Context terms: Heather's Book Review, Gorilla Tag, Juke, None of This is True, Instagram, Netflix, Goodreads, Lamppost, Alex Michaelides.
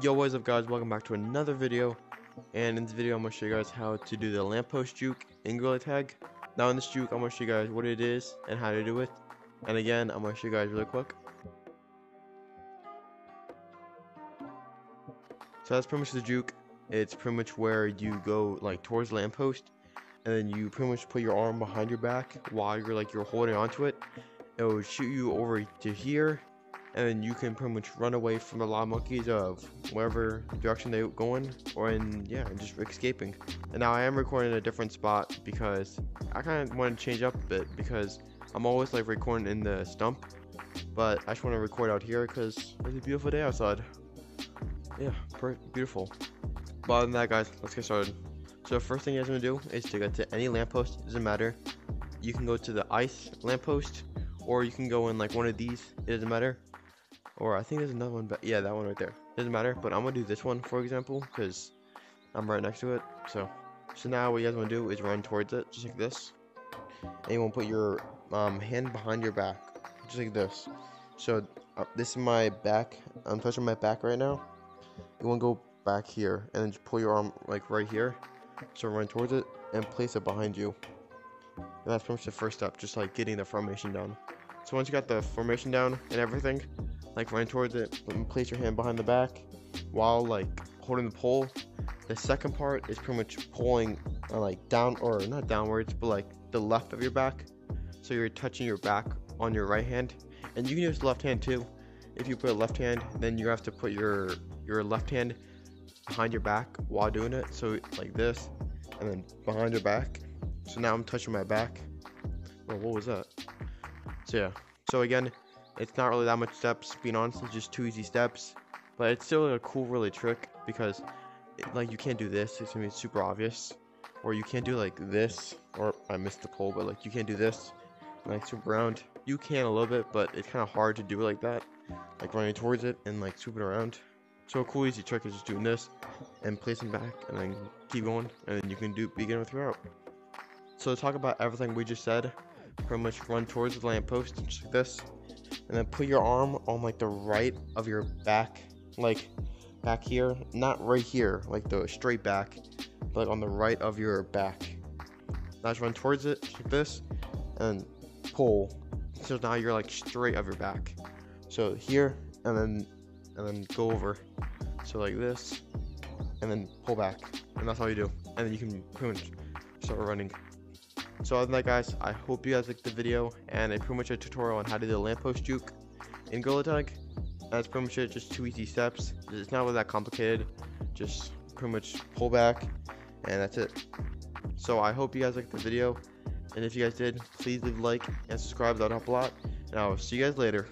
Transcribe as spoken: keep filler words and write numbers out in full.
Yo, what's up guys, welcome back to another video, and in this video I'm going to show you guys how to do the Lamppost Juke in Gorilla Tag. Now in this Juke, I'm going to show you guys what it is and how to do it, and again, I'm going to show you guys really quick. So that's pretty much the Juke. It's pretty much where you go like towards the lamppost, and then you pretty much put your arm behind your back while you're like you're holding onto it. It will shoot you over to here, and then you can pretty much run away from the lava monkeys of wherever direction they're going, or in yeah, just escaping. And now I am recording in a different spot because I kind of want to change up a bit, because I'm always like recording in the stump, but I just want to record out here because it's a beautiful day outside. Yeah, beautiful. But other than that, guys, let's get started. So the first thing you guys want to do is to get to any lamppost. Doesn't matter. You can go to the ice lamppost, or you can go in like one of these. It doesn't matter. Or I think there's another one, but yeah, that one right there. Doesn't matter, but I'm going to do this one, for example, because I'm right next to it. So so now what you guys want to do is run towards it, just like this. And you want to put your um, hand behind your back, just like this. So uh, this is my back. I'm touching my back right now. You want to go back here, and then just pull your arm, like, right here. So run towards it, and place it behind you. And that's pretty much the first step, just, like, getting the formation down. So once you got the formation down and everything, like run towards it and place your hand behind the back while like holding the pole. The second part is pretty much pulling uh, like down, or not downwards, but like the left of your back. So you're touching your back on your right hand, and you can use the left hand too. If you put a left hand, then you have to put your your left hand behind your back while doing it. So like this, and then behind your back. So now I'm touching my back. Oh, what was that? So yeah. So again, it's not really that much steps, being honest, it's just two easy steps, but it's still a cool really trick, because it, like you can't do this, it's gonna be super obvious, or you can't do like this, or I missed the pole, but like you can't do this, and, like swoop around. You can a little bit, but it's kind of hard to do it like that, like running towards it and like swooping around. So a cool easy trick is just doing this and placing back and then keep going, and then you can do begin with your route. So to talk about everything we just said, pretty much run towards the lamppost just like this. And then put your arm on like the right of your back, like back here, not right here, like the straight back, but like on the right of your back. Now just run towards it like this, and pull. So now you're like straight of your back. So here, and then and then go over. So like this, and then pull back, and that's all you do. And then you can pretty much start running. So other than that, guys, I hope you guys liked the video, and it's pretty much a tutorial on how to do the lamppost juke in Gorilla Tag. That's pretty much it, just two easy steps. It's not really that complicated, just pretty much pull back, and that's it. So I hope you guys liked the video, and if you guys did, please leave a like and subscribe, that would help a lot, and I will see you guys later.